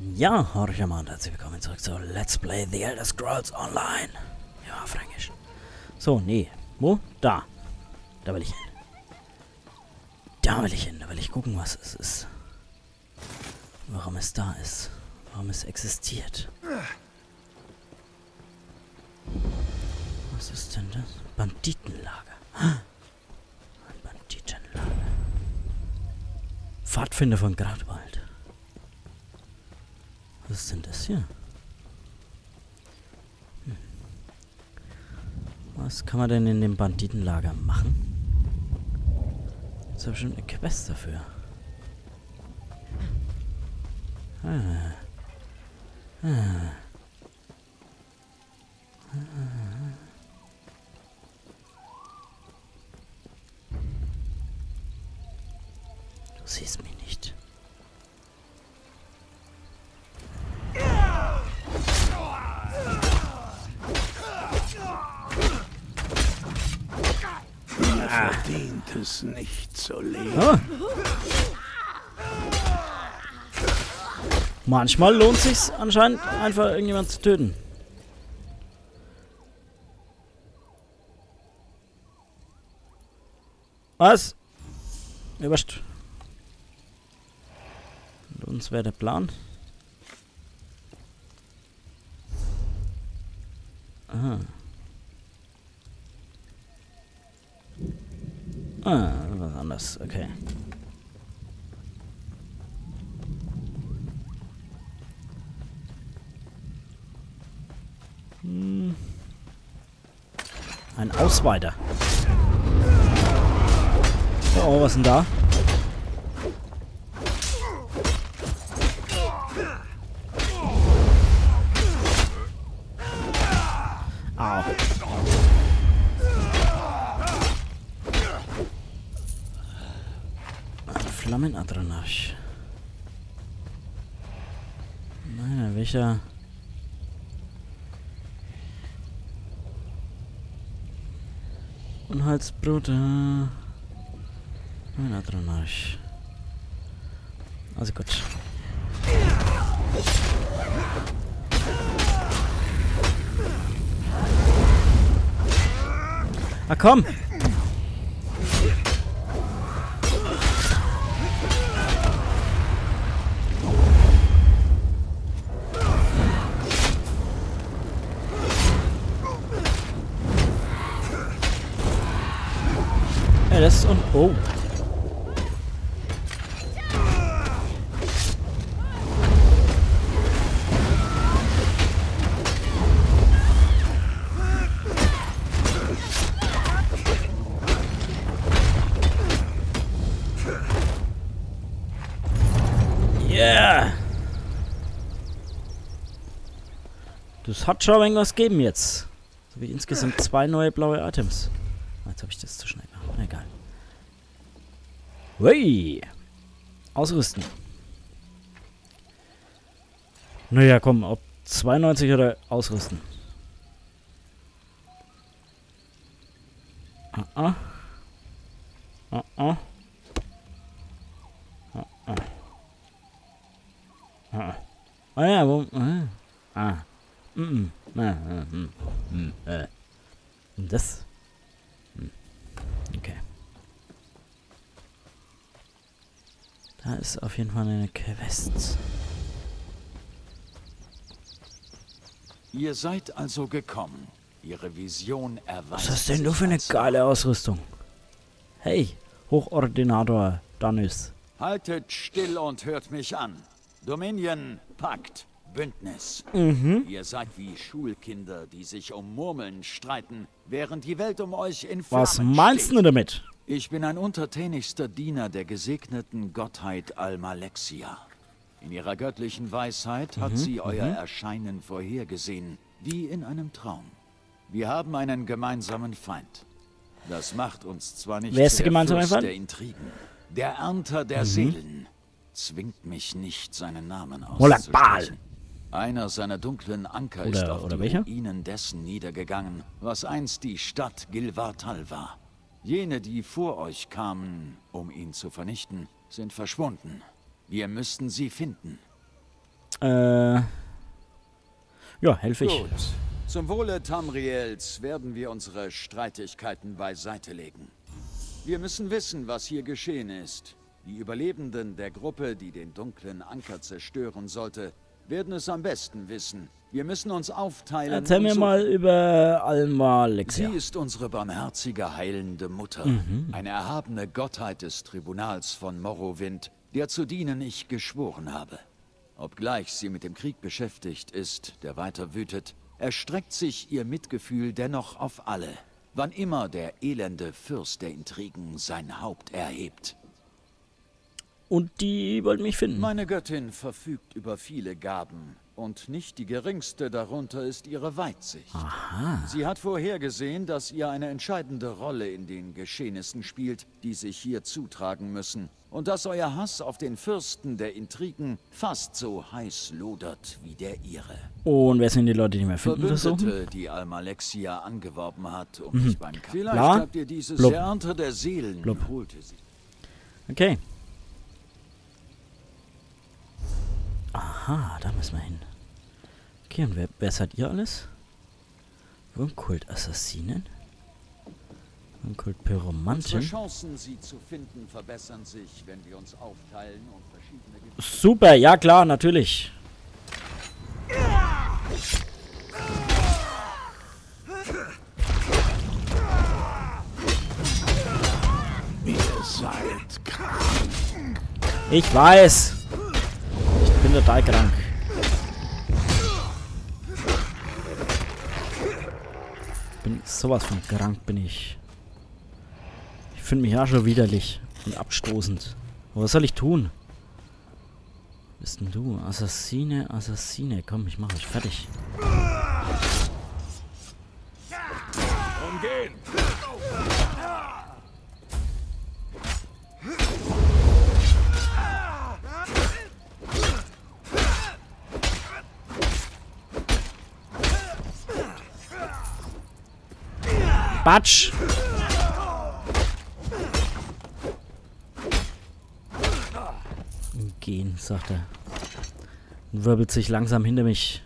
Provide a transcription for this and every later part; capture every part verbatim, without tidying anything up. Ja, hau dich mal und herzlich willkommen zurück zu Let's Play The Elder Scrolls Online. Ja, Fränkisch. So, nee. Wo? Da. Da will ich hin. Da will ich hin. Da will ich gucken, was es ist. Warum es da ist. Warum es existiert. Was ist denn das? Banditenlager. Ein Banditenlager. Pfadfinder von Gradwald. Was ist denn das hier? Hm. Was kann man denn in dem Banditenlager machen? Jetzt habe ich schon eine Quest dafür. Ah. Ah. Ah. Du siehst mich nicht. Verdient es nicht zu leben. Ah. Manchmal lohnt sich's anscheinend einfach irgendjemand zu töten. Was? Überrascht. Und uns wäre der Plan. Aha. Ah, was anderes, okay. Hm. Ein Ausweiter. Oh, was ist denn da? Au. Flammenadrenarch. Nein, welcher? Unheilsbrut. Flammenadrenarch. Also gut. Ah, komm! Das und oh. Yeah. Das hat schon irgendwas gegeben jetzt. So wie insgesamt zwei neue blaue Items. Jetzt habe ich das zu schnell gemacht. Egal. Hui! Ausrüsten. Naja, komm, ob zweiundneunzig oder ausrüsten. Ah, ah. Ah, ah. Ah, ah. Ah, ah. Ah, ja, wo. Ah. Ah. Mm, mm. Ah, ah, mm, mm. Äh. Und das? Okay. Da ist auf jeden Fall eine Quest. Ihr seid also gekommen. Ihre Vision erweitert. Was hast denn du für eine geile Ausrüstung? Hey, Hochordinator Danus. Haltet still und hört mich an. Dominion, Pakt, Bündnis. Mhm. Ihr seid wie Schulkinder, die sich um Murmeln streiten, während die Welt um euch in Flammen steht. Was meinst du damit? Ich bin ein untertänigster Diener der gesegneten Gottheit Almalexia. In ihrer göttlichen Weisheit hat mhm, sie euer Erscheinen vorhergesehen, wie in einem Traum. Wir haben einen gemeinsamen Feind. Das macht uns zwar nicht der Fürst der Intrigen, der Ernter der mhm. Seelen, zwingt mich nicht, seinen Namen auszusprechen. Einer seiner dunklen Anker oder, ist auf die Ruinen dessen niedergegangen, was einst die Stadt Gilvartal war. Jene, die vor euch kamen, um ihn zu vernichten, sind verschwunden. Wir müssten sie finden. Äh, ja, helfe ich. Gut. Zum Wohle Tamriels werden wir unsere Streitigkeiten beiseite legen. Wir müssen wissen, was hier geschehen ist. Die Überlebenden der Gruppe, die den dunklen Anker zerstören sollte, werden es am besten wissen. Wir müssen uns aufteilen. Erzähl mir mal über Almalexia. Sie ist unsere barmherzige, heilende Mutter. Mhm. Eine erhabene Gottheit des Tribunals von Morrowind, der zu dienen ich geschworen habe. Obgleich sie mit dem Krieg beschäftigt ist, der weiter wütet, erstreckt sich ihr Mitgefühl dennoch auf alle, wann immer der elende Fürst der Intrigen sein Haupt erhebt. Und die wollen mich finden. Meine Göttin verfügt über viele Gaben. Und nicht die geringste darunter ist ihre Weitsicht. Aha. Sie hat vorhergesehen, dass ihr eine entscheidende Rolle in den Geschehnissen spielt, die sich hier zutragen müssen. Und dass euer Hass auf den Fürsten der Intrigen fast so heiß lodert wie der ihre. Und wer sind die Leute, die mir finden versuchen? Verbündete, die Almalexia angeworben hat, um mhm. mich beim Kampf. Vielleicht Bla? habt ihr dieses Blub. Ernte der Seelen Blub. holte sie. Okay. Aha, da müssen wir hin. Okay, und wer, wer seid ihr alles? Wurmkult-Assassinen? Wurmkult-Pyromanten? Super, ja klar, natürlich. Ihr seid krank. Ich weiß. Ich bin total krank. Bin sowas von krank bin ich. Ich finde mich ja schon widerlich und abstoßend. Aber was soll ich tun? Bist denn du? Assassine, Assassine. Komm, ich mache euch fertig. Umgehen! Batsch! Gehen, sagt er. Und wirbelt sich langsam hinter mich.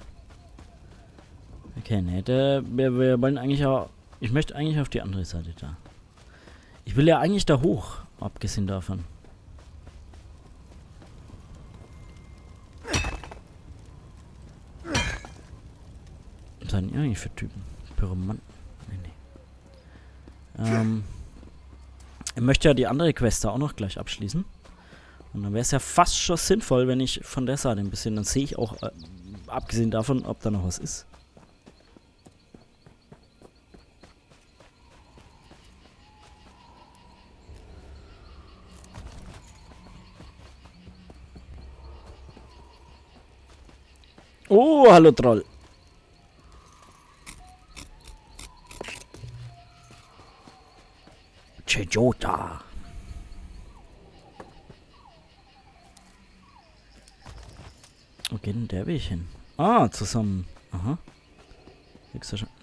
Okay, ne, wir, wir wollen eigentlich auch... Ich möchte eigentlich auf die andere Seite da. Ich will ja eigentlich da hoch, abgesehen davon. Was sind die eigentlich für Typen? Pyromanten? Nee, nee. Ähm, ich möchte ja die andere Quest da auch noch gleich abschließen. Und dann wäre es ja fast schon sinnvoll, wenn ich von der Seite ein bisschen... Dann sehe ich auch, äh, abgesehen davon, ob da noch was ist. Oh, hallo Troll. Jota. Wo geht denn der Weg hin? Ah, zusammen. Aha.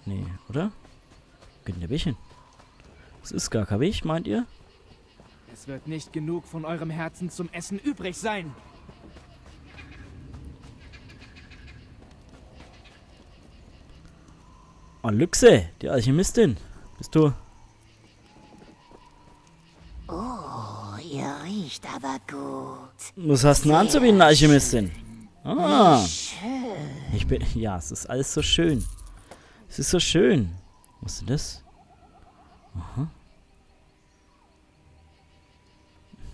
Nee, oder? Wo geht denn der Weg hin? Das ist gar kein Weg, meint ihr? Es wird nicht genug von eurem Herzen zum Essen übrig sein. Oh, Lüxe, die Alchemistin. Bist du... Aber gut. Was hast du denn anzubieten, Alchemistin? Ah. Schön. Ich bin. Ja, es ist alles so schön. Es ist so schön. Was ist denn das? Aha.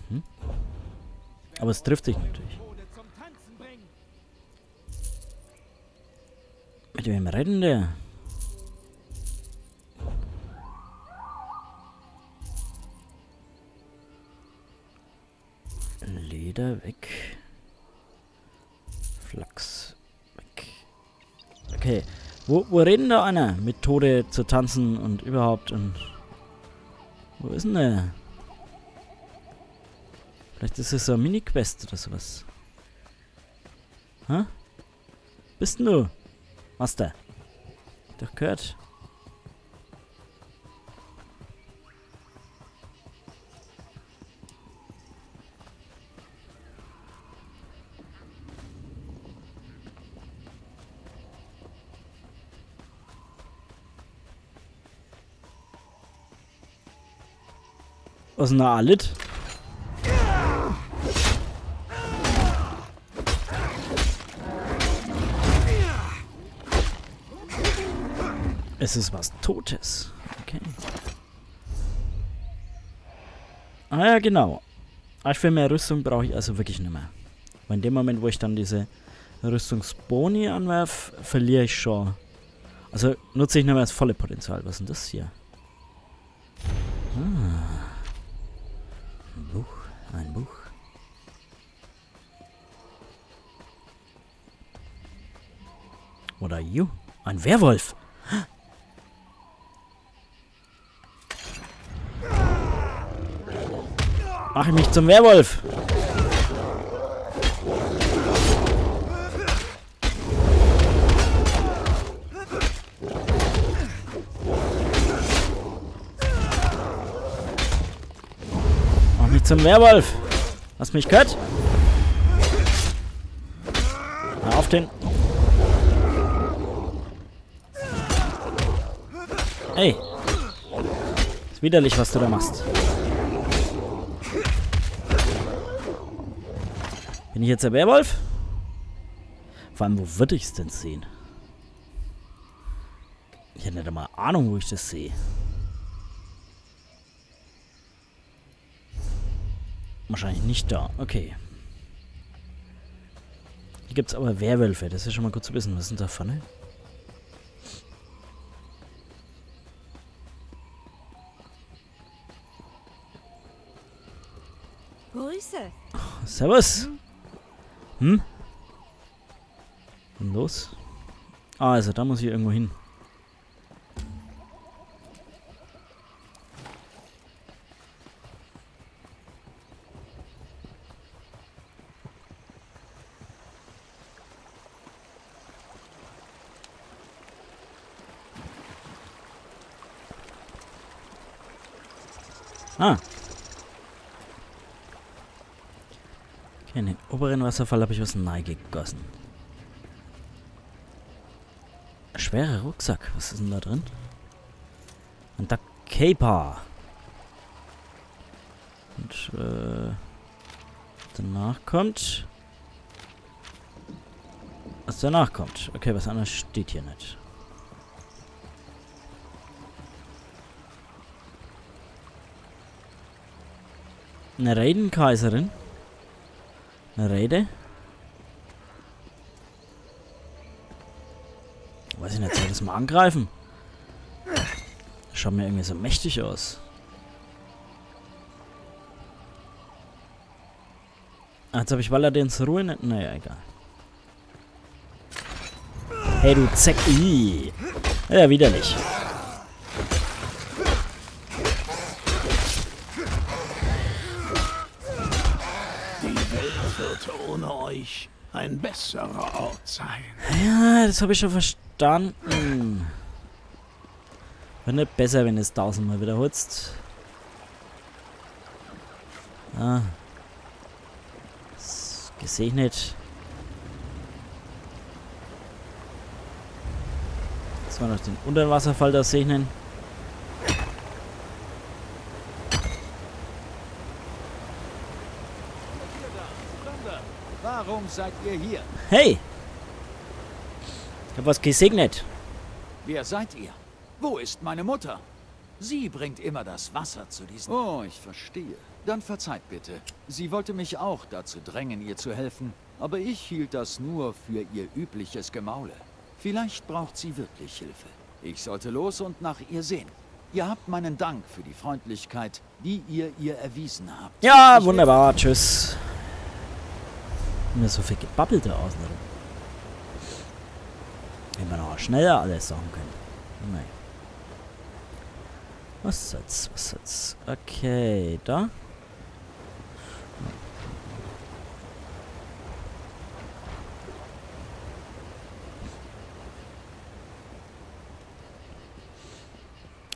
Mhm. Aber es trifft sich natürlich. Mit wem redet der? Leder weg. Flachs weg. Okay. Wo, wo reden da einer? Methode zu tanzen und überhaupt und... Wo ist denn der? Vielleicht ist es so eine Mini-Quest oder sowas. Hä? Bist denn du? Master. Hab doch gehört. Was ist denn da alles? Es ist was Totes. Okay. Ah ja, genau. Aber für mehr Rüstung brauche ich also wirklich nicht mehr. Weil in dem Moment, wo ich dann diese Rüstungsboni anwerfe, verliere ich schon. Also nutze ich nicht mehr das volle Potenzial. Was ist denn das hier? Ah. Ein Buch, ein Buch. What are you? Ein Werwolf! Mach ich mich zum Werwolf! Mach mich zum Werwolf! Hast mich gehört? Na, auf den... Ey! Ist widerlich, was du da machst. Bin ich jetzt der Werwolf? Vor allem, wo würde ich es denn sehen? Ich hätte nicht mal Ahnung, wo ich das sehe. Wahrscheinlich nicht da. Okay. Hier gibt es aber Werwölfe. Das ist ja schon mal gut zu wissen. Was sind da vorne? Grüße. Oh, servus. Hm? Und los. Ah, also, da muss ich irgendwo hin. Ah. In den oberen Wasserfall habe ich was reingegossen. Schwerer Rucksack. Was ist denn da drin? Ein Duck Caper. Und äh, danach kommt... Was danach kommt. Okay, was anderes steht hier nicht. Eine Redenkaiserin. Eine Rede? Weiß ich nicht, soll ich das mal angreifen? Das schaut mir irgendwie so mächtig aus. Ah, jetzt habe ich Valadins Ruhe nicht. Naja, egal. Hey, du Zeck. Ii. Ja, widerlich. Ein besserer Ort sein. Ja, das habe ich schon verstanden. Wäre nicht besser, wenn du es tausendmal wiederholst. Ah. Das sehe ich nicht. Das war noch den unteren Wasserfall da segnen. Warum seid ihr hier? Hey! Ich hab was gesegnet. Wer seid ihr? Wo ist meine Mutter? Sie bringt immer das Wasser zu diesen... Oh, ich verstehe. Dann verzeiht bitte. Sie wollte mich auch dazu drängen, ihr zu helfen. Aber ich hielt das nur für ihr übliches Gemaule. Vielleicht braucht sie wirklich Hilfe. Ich sollte los und nach ihr sehen. Ihr habt meinen Dank für die Freundlichkeit, die ihr ihr erwiesen habt. Ja, ich wunderbar. Helfe. Tschüss. Mir so viel gebabbelt da außen drin. Hätten wir noch schneller alles sagen können. Nein. Was soll's, was soll's. Okay, da.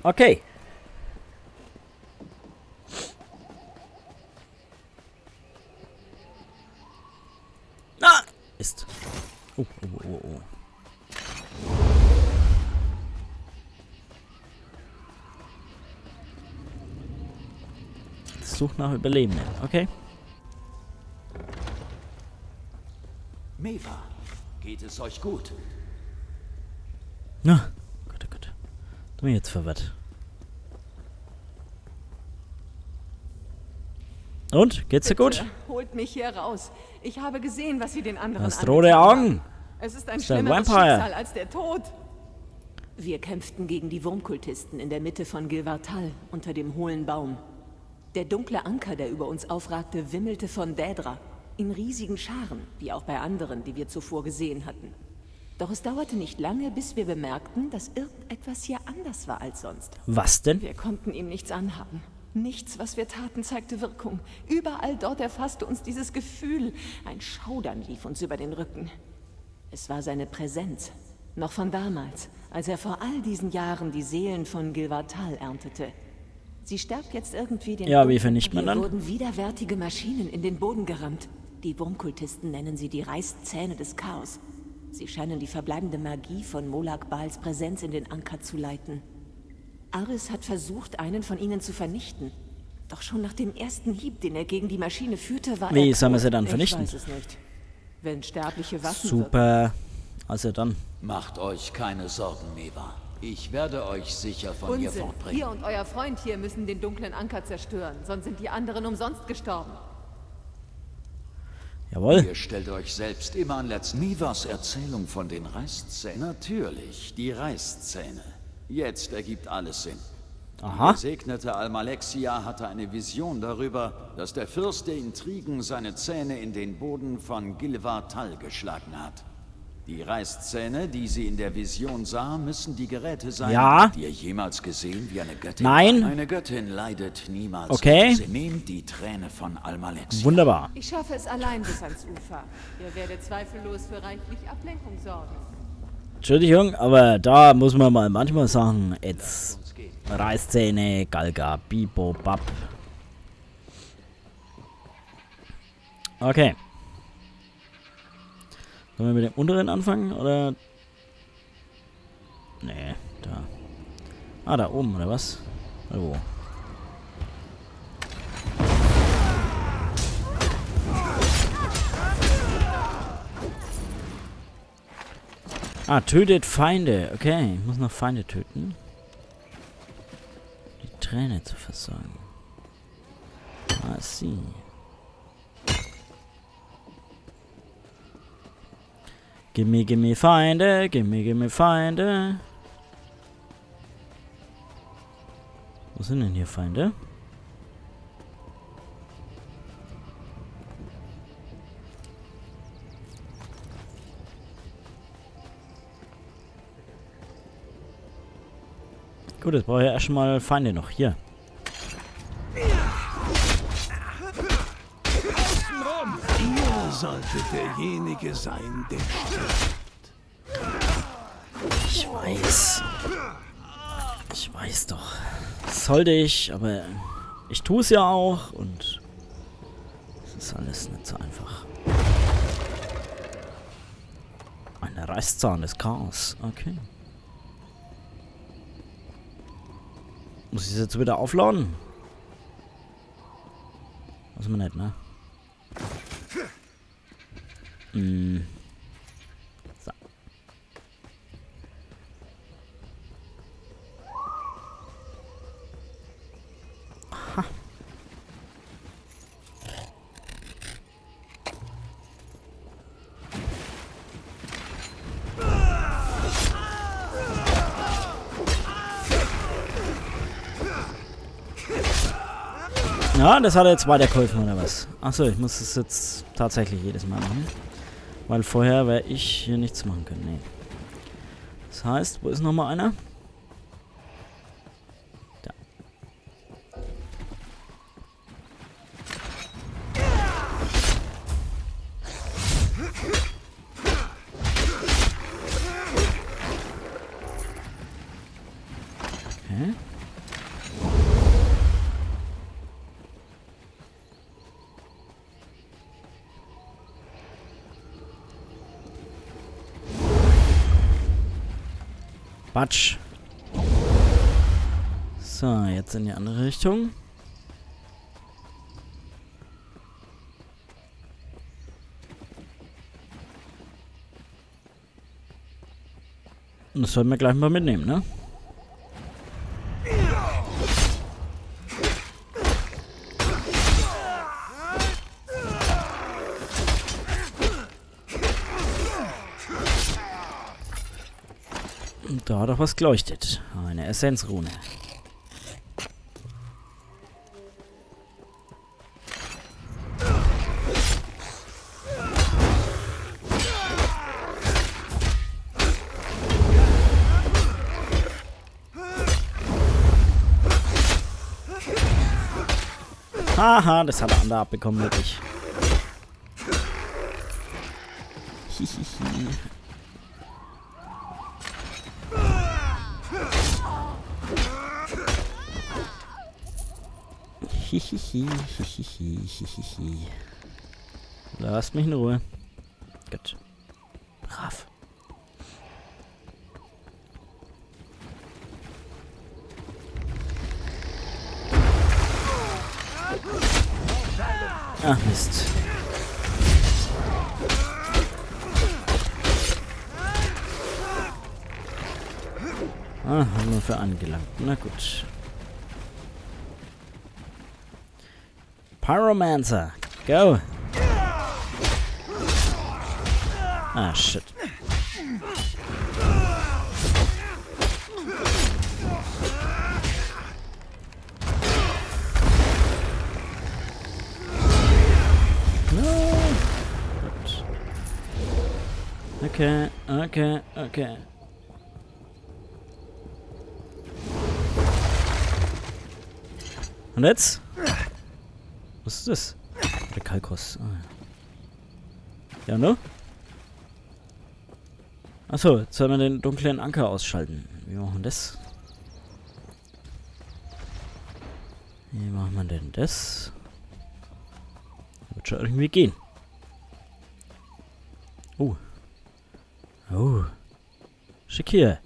Okay. Ist. Oh, oh, oh, oh. Sucht nach Überlebenden, okay? Meva, geht es euch gut? Na, oh Gott, oh Gott. Du bist jetzt verwirrt. Und? Geht's dir gut? Holt mich hier raus. Ich habe gesehen, was sie den anderen angetan haben. Rote Augen. Es ist ein schlimmeres Schicksal als der Tod. Wir kämpften gegen die Wurmkultisten in der Mitte von Gilvartal unter dem hohlen Baum. Der dunkle Anker, der über uns aufragte, wimmelte von Daedra in riesigen Scharen, wie auch bei anderen, die wir zuvor gesehen hatten. Doch es dauerte nicht lange, bis wir bemerkten, dass irgendetwas hier anders war als sonst. Was denn? Wir konnten ihm nichts anhaben. Nichts, was wir taten, zeigte Wirkung. Überall dort erfasste uns dieses Gefühl. Ein Schaudern lief uns über den Rücken. Es war seine Präsenz. Noch von damals, als er vor all diesen Jahren die Seelen von Gilvartal erntete. Sie sterbt jetzt irgendwie den... Ja, wie vernichtet man dann? Hier wurden widerwärtige Maschinen in den Boden gerammt. Die Wurmkultisten nennen sie die Reißzähne des Chaos. Sie scheinen die verbleibende Magie von Molag Baals Präsenz in den Anker zu leiten. Aris hat versucht, einen von ihnen zu vernichten. Doch schon nach dem ersten Hieb, den er gegen die Maschine führte, war er... Wie soll man sie dann vernichten? Ich weiß es nicht. Wenn sterbliche Waffen... Super. Also dann. Macht euch keine Sorgen, Meva. Ich werde euch sicher von Unsinn. Hier fortbringen. Ihr und euer Freund hier müssen den dunklen Anker zerstören. Sonst sind die anderen umsonst gestorben. Jawohl. Ihr stellt euch selbst immer an Let's Mevas Erzählung von den Reißzähnen. Natürlich, die Reißzähne. Jetzt ergibt alles Sinn. Aha. Die gesegnete Almalexia hatte eine Vision darüber, dass der Fürst der Intrigen seine Zähne in den Boden von Gilvartal geschlagen hat. Die Reißzähne, die sie in der Vision sah, müssen die Geräte sein. Ja. Habt ihr jemals gesehen, wie eine Göttin... Nein. Eine Göttin leidet niemals. Okay. Sie nehmt die Träne von Almalexia. Wunderbar. Ich schaffe es allein bis ans Ufer. Ihr werdet zweifellos für reichlich Ablenkung sorgen. Entschuldigung, aber da muss man mal manchmal sagen, jetzt Reißzähne, Galga, Bibo, Bab. Okay. Sollen wir mit dem unteren anfangen, oder? Nee, da. Ah, da oben, oder was? Oder wo? Ah, tötet Feinde. Okay, ich muss noch Feinde töten. Die Träne zu versorgen. Ah, sie. Gimme, gimme Feinde, gimme, gimme Feinde. Wo sind denn hier Feinde? Gut, jetzt brauche ich ja erstmal Feinde noch. Hier. Sollte derjenige sein, der stirbt. Ich weiß. Ich weiß doch. Das sollte ich, aber ich tue es ja auch und es ist alles nicht so einfach. Ein Reißzahn des Chaos. Okay. Muss ich es jetzt wieder aufladen? Muss man nicht, ne? Mm. So. Aha. Ja, das hat jetzt weitergeholfen, oder was? Achso, ich muss das jetzt tatsächlich jedes Mal machen. Weil vorher wäre ich hier nichts machen können. Nee. Das heißt, wo ist nochmal einer? Da. Okay. Quatsch. So, jetzt in die andere Richtung. Und das sollten wir gleich mal mitnehmen, ne? Und da hat doch was geleuchtet. Eine Essenzrune. Aha, das hat er an der abbekommen, wirklich. Hihihi. Hihihi, hihihi, hihihi. Lasst mich in Ruhe. Gut. Brav. Ach, Mist. Ah, haben wir für angelangt. Na gut. Pyromancer, go! Ah, shit. Okay, okay, okay. Und jetzt? Was ist das? Der Kalkos. Ah, ja, ne? Achso, jetzt sollen wir den dunklen Anker ausschalten. Wie machen wir das? Wie machen wir denn das? Wird schon irgendwie gehen. Oh. Oh. Schick hier.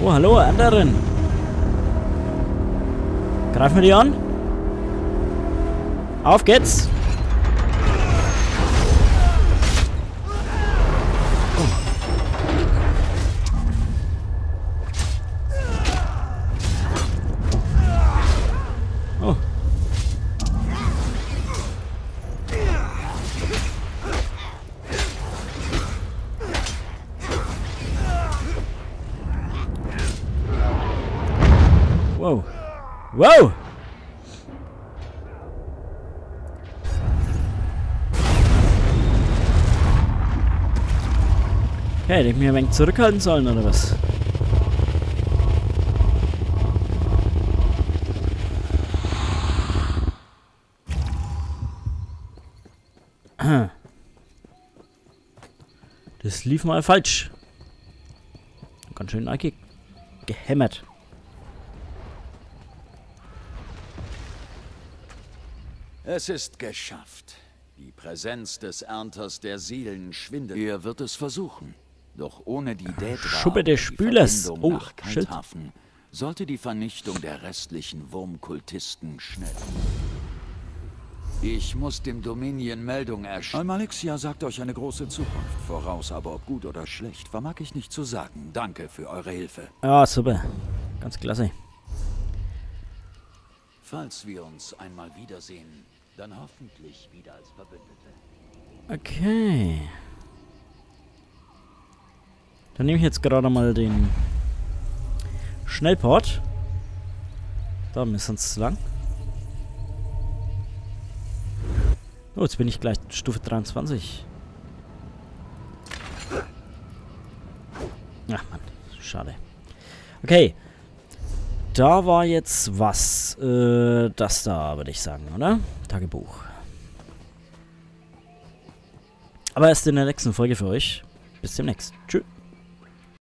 Oh, hallo, anderen. Greifen wir die an? Auf geht's. Oh. Oh. Wow. Wow! Ja, hätte ich mich ein wenig zurückhalten sollen, oder was? Das lief mal falsch. Ganz schön eckig gehämmert. Es ist geschafft. Die Präsenz des Ernters der Seelen schwindet. Er wird es versuchen. Doch ohne die Daedra Schuppe des Spülers. Oh, Schild. Sollte die Vernichtung der restlichen Wurmkultisten schnell. Ich muss dem Dominion Meldung erstellen. Almalexia sagt euch eine große Zukunft voraus, aber ob gut oder schlecht, vermag ich nicht zu sagen. Danke für eure Hilfe. Ja, super. Ganz klasse. Falls wir uns einmal wiedersehen, dann hoffentlich wieder als Verbündete. Okay. Dann nehme ich jetzt gerade mal den Schnellport. Da müssen wir uns lang. Oh, jetzt bin ich gleich Stufe dreiundzwanzig. Ach Mann, schade. Okay. Da war jetzt was. Äh, das da, würde ich sagen, oder? Tagebuch. Aber erst in der nächsten Folge für euch. Bis demnächst. Tschüss.